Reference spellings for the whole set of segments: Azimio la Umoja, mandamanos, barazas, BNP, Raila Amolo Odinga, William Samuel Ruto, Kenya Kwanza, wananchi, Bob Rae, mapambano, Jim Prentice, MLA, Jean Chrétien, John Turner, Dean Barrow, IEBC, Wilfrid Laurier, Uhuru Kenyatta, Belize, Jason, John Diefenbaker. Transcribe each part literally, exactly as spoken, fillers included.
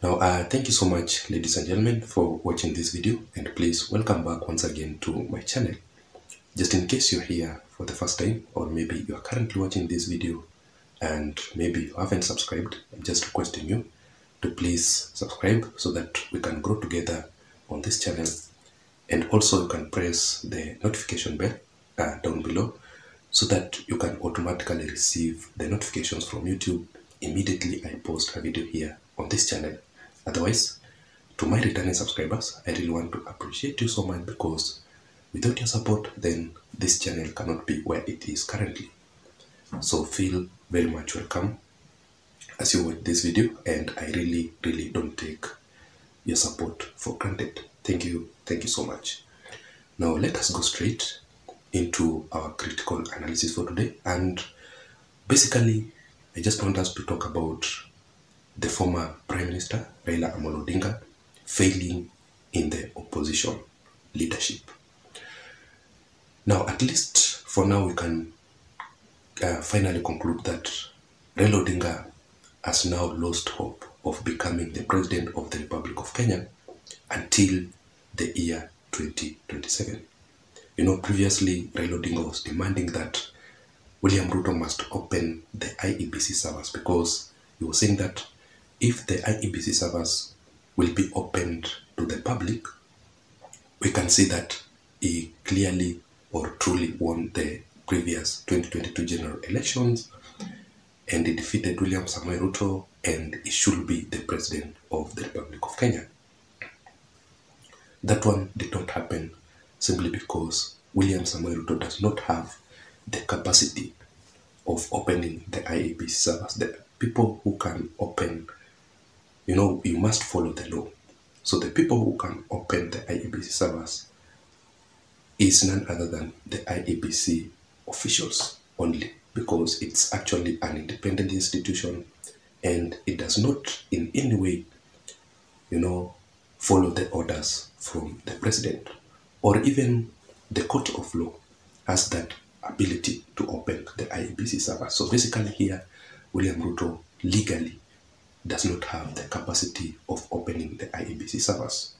Now, uh, thank you so much, ladies and gentlemen, for watching this video, and please welcome back once again to my channel. Just in case you're here for the first time, or maybe you are currently watching this video and maybe you haven't subscribed, I'm just requesting you to please subscribe so that we can grow together on this channel. And also you can press the notification bell uh, down below so that you can automatically receive the notifications from YouTube immediately I post a video here on this channel. Otherwise, to my returning subscribers, I really want to appreciate you so much, because without your support, then this channel cannot be where it is currently. So feel very much welcome as you watch this video, and I really, really don't take your support for granted. Thank you, thank you so much. Now let us go straight into our critical analysis for today, and basically I just want us to talk about the former Prime Minister Raila Amolo Odinga failing in the opposition leadership. Now, at least for now, we can uh, finally conclude that Raila Odinga has now lost hope of becoming the President of the Republic of Kenya until the year twenty twenty-seven. You know, previously Raila Odinga was demanding that William Ruto must open the I E B C servers, because he was saying that if the I E B C servers will be opened to the public, we can see that he clearly or truly won the previous twenty twenty-two general elections, and he defeated William Samuel Ruto, and he should be the President of the Republic of Kenya. That one did not happen simply because William Samuel Ruto does not have the capacity of opening the I E B C servers. The people who can open, you know, you must follow the law. So the people who can open the I E B C servers is none other than the I E B C officials only, because it's actually an independent institution and it does not in any way, you know, follow the orders from the president, or even the court of law has that ability to open the I E B C server. So basically here, William Ruto legally does not have the capacity of opening the I E B C servers.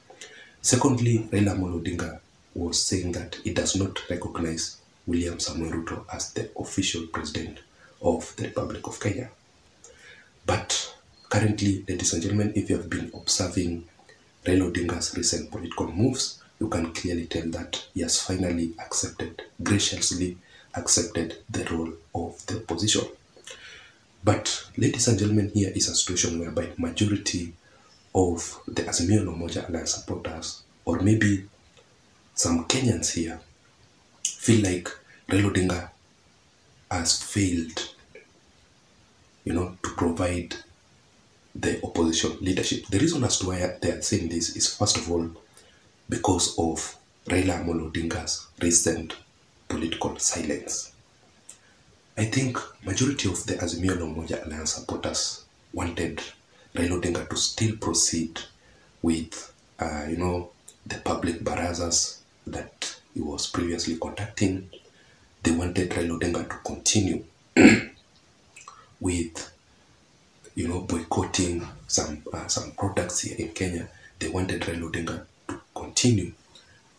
Secondly, Raila Amolo Odinga was saying that he does not recognize William Samuel Ruto as the official president of the Republic of Kenya. But currently, ladies and gentlemen, if you have been observing Raila Odinga's recent political moves, you can clearly tell that he has finally accepted, graciously accepted the role of the opposition. But, ladies and gentlemen, here is a situation whereby majority of the Azimio la Umoja alliance supporters, or maybe some Kenyans here, feel like Raila Odinga has failed, you know, to provide the opposition leadership. The reason as to why they are saying this is, first of all, because of Raila Amolo Odinga's recent political silence. I think majority of the Azimio la Umoja alliance supporters wanted Raila Odinga to still proceed with, uh, you know, the public barazas that he was previously conducting. They wanted Raila Odinga to continue with, you know, boycotting some uh, some products here in Kenya. They wanted Raila Odinga to continue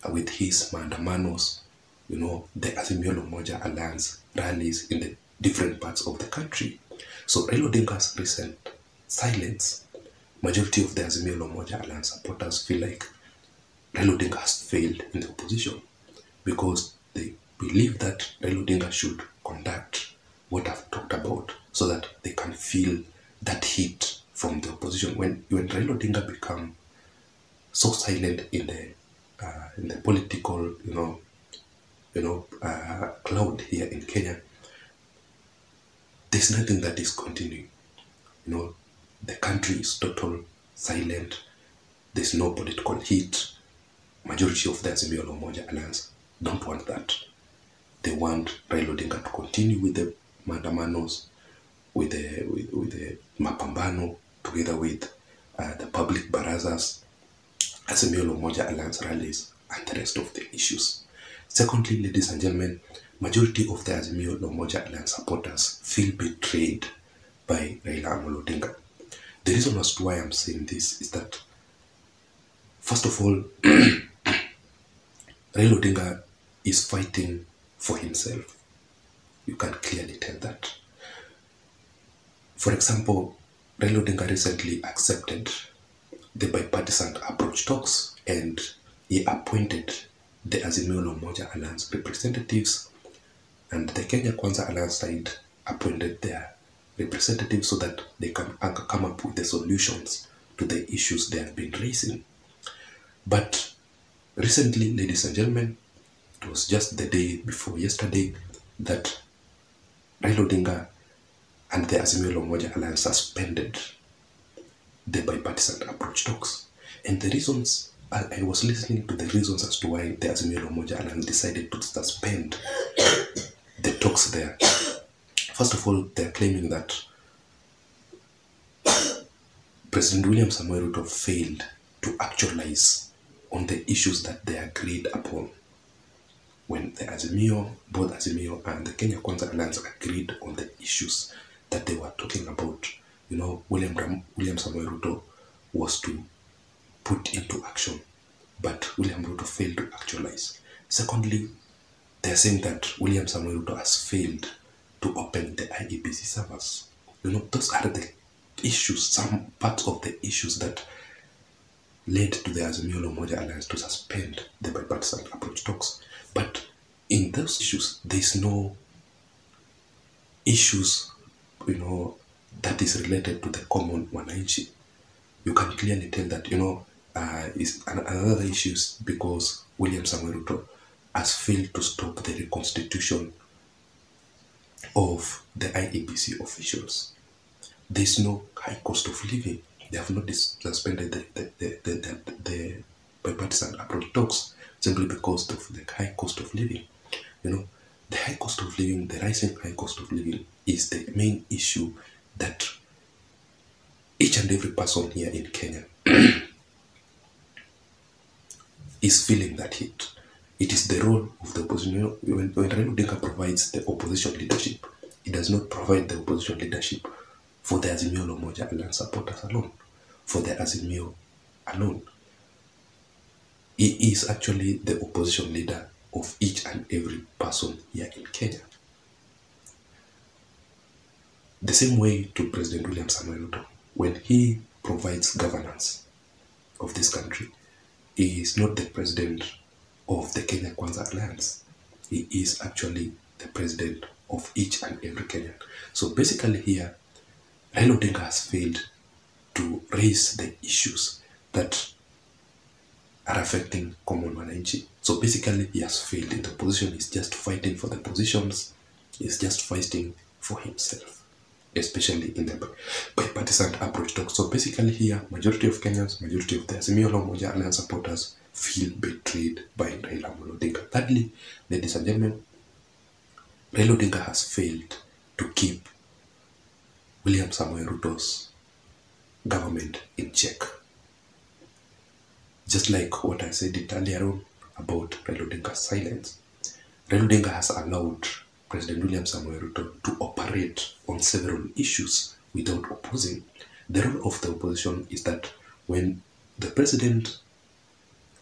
uh, with his mandamanos, you know, the Azimio la Umoja alliance rallies in the different parts of the country. So Raila Odinga's recent silence, majority of the Azimio la Umoja alliance supporters feel like Raila Odinga has failed in the opposition, because they believe that Raila Odinga should conduct what I've talked about so that they can feel that heat from the opposition. When when Raila Odinga become so silent in the uh, in the political, you know, you know, uh, cloud here in Kenya, there's nothing that is continuing. You know, the country is total silent. There's no political heat. Majority of the Azimio la Umoja alliance don't want that. They want Raila Odinga to continue with the mandamanos, with the with, with the mapambano, together with uh, the public barazas, Azimio la Umoja alliance rallies, and the rest of the issues. Secondly, ladies and gentlemen, majority of the Azimio la Umoja alliance supporters feel betrayed by Raila Amolo Odinga. The reason as to why I'm saying this is that, first of all, Raila Odinga is fighting for himself. You can clearly tell that. For example, Raila Odinga recently accepted the bipartisan approach talks, and he appointed the Azimio la Umoja Alliance representatives, and the Kenya Kwanza Alliance side appointed their representatives so that they can come up with the solutions to the issues they have been raising. But recently, ladies and gentlemen, it was just the day before yesterday that Raila Odinga and the Azimio la Umoja Alliance suspended the bipartisan approach talks. And the reasons, I was listening to the reasons as to why the Azimio la Umoja Alliance decided to suspend the talks there. First of all, they are claiming that President William Samuel Ruto failed to actualize on the issues that they agreed upon when the Azimio, both Azimio and the Kenya Kwanza Alliance agreed on the issues that they were talking about. You know, William, Ram, William Samuel Ruto was to put into action, but William Ruto failed to actualize. Secondly, they are saying that William Samuel Ruto has failed to open the I E B C servers. You know, those are the issues, some parts of the issues that led to the Azimio la Umoja Alliance to suspend the bipartisan approach talks. But in those issues, there is no issues, you know, that is related to the common wananchi. You can clearly tell that, you know, uh, is another issue is because William Samuel Ruto has failed to stop the reconstitution of the I E B C officials. There is no high cost of living. They have not suspended the, the, the, the, the, the bipartisan approach talks simply because of the high cost of living. You know, the high cost of living, the rising high cost of living is the main issue that each and every person here in Kenya is feeling that hit. It is the role of the opposition. When Raila Odinga provides the opposition leadership, it does not provide the opposition leadership for the Azimio la Umoja Alliance supporters alone, for the Azimio alone. He is actually the opposition leader of each and every person here in Kenya. The same way to President William Samuel Ruto. When he provides governance of this country, he is not the president of the Kenya Kwanza Alliance. He is actually the president of each and every Kenyan. So basically here, Raila Odinga has failed to raise the issues that are affecting common wananchi. So basically he has failed in the position. He's just fighting for the positions. He's just fighting for himself, especially in the bipartisan approach talk. So basically here, majority of Kenyans, majority of the Azimio la Umoja Alliance supporters feel betrayed by Raila Odinga. Thirdly, ladies and gentlemen, Raila Odinga has failed to keep William Samuel Ruto's government in check. Just like what I said earlier on about Raila Odinga's silence, Raila Odinga has allowed President William Samuel Ruto to operate on several issues without opposing. The role of the opposition is that when the president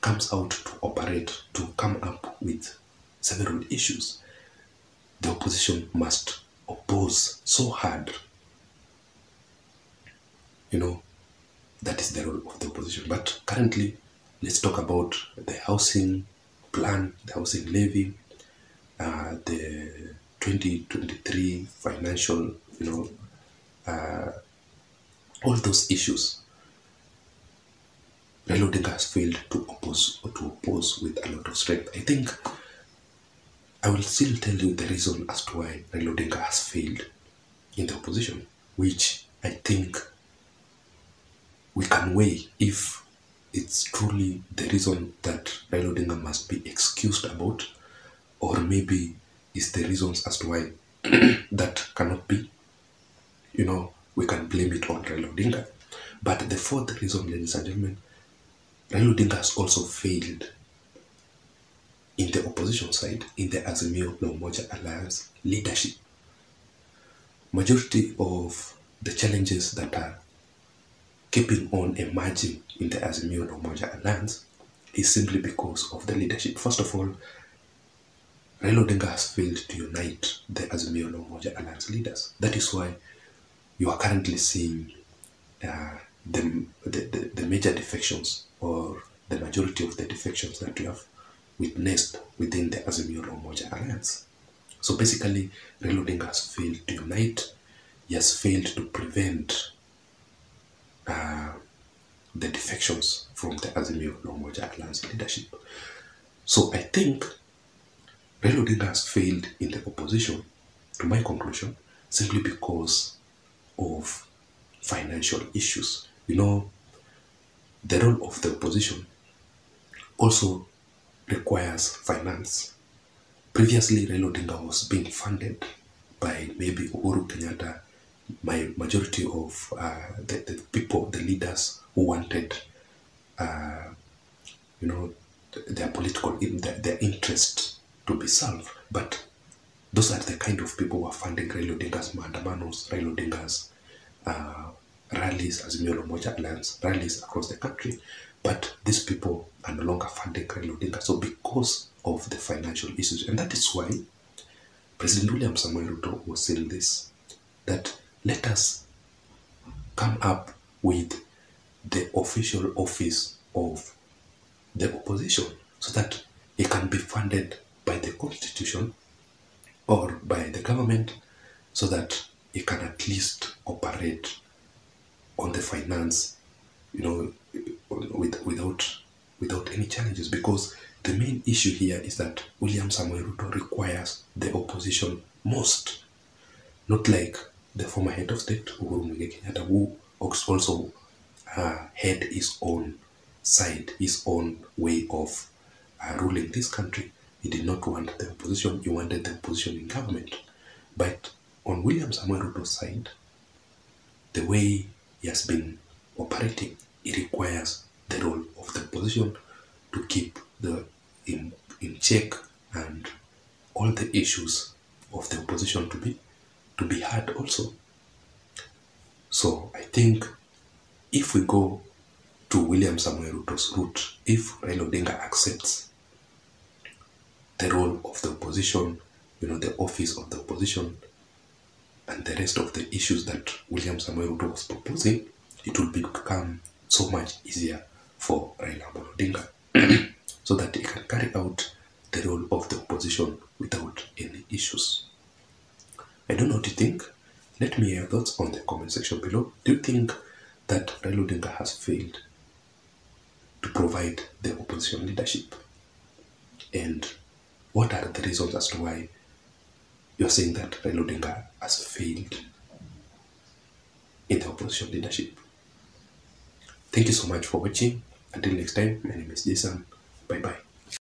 comes out to operate, to come up with several issues, the opposition must oppose so hard. You know, that is the role of the opposition. But currently, let's talk about the housing plan, the housing levy, uh, the twenty twenty-three financial, you know, uh, all those issues. Raila Odinga has failed to oppose or to oppose with a lot of strength. I think I will still tell you the reason as to why Raila Odinga has failed in the opposition, which I think we can weigh if it's truly the reason that Raila Odinga must be excused about, or maybe it's the reasons as to why that cannot be. You know, we can blame it on Raila Odinga. But the fourth reason, ladies and gentlemen, Raila Odinga has also failed in the opposition side, in the Azimio la Umoja Alliance leadership. Majority of the challenges that are keeping on emerging in the Azimio la Umoja alliance is simply because of the leadership. First of all, Raila Odinga has failed to unite the Azimio la Umoja alliance leaders. That is why you are currently seeing uh, the, the, the, the major defections or the majority of the defections that you have witnessed within the Azimio la Umoja alliance. So basically, Raila Odinga has failed to unite. He has failed to prevent uh, the defections from the Azimio la Umoja alliance leadership. So I think Raila Odinga has failed in the opposition, to my conclusion, simply because of financial issues. You know, the role of the opposition also requires finance. Previously, Raila Odinga was being funded by maybe Uhuru Kenyatta, my majority of uh, the, the people, the leaders who wanted, uh, you know, their political, their, their interest to be solved. But those are the kind of people who are funding Raila Odinga's mandamanos, Raila Odinga's uh, rallies, Azimio la Umoja alliance rallies across the country. But these people are no longer funding Raila Odinga. So because of the financial issues, and that is why President William Samuel Ruto was saying this, that let us come up with the official office of the opposition so that it can be funded by the constitution or by the government, so that it can at least operate on the finance, you know, with, without without any challenges. Because the main issue here is that William Samuel Ruto requires the opposition most, not like the former head of state, Uhuru Kenyatta, who also uh, had his own side, his own way of uh, ruling this country. He did not want the opposition, he wanted the opposition in government. But on William Samuel Ruto's side, the way he has been operating, it requires the role of the opposition to keep the In, in check and all the issues of the opposition to be to be heard also. So I think if we go to William Samuel Ruto's route, if Raila Odinga accepts the role of the opposition, you know, the office of the opposition and the rest of the issues that William Samuel Ruto was proposing, it will become so much easier for Raila Odinga so that he can carry out the role of the opposition without any issues. I don't know what you think. Let me hear your thoughts on the comment section below. Do you think that Raila Odinga has failed to provide the opposition leadership? And what are the reasons as to why you're saying that Raila Odinga has failed in the opposition leadership? Thank you so much for watching. Until next time, my name is Jason. Bye-bye.